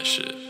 that shit.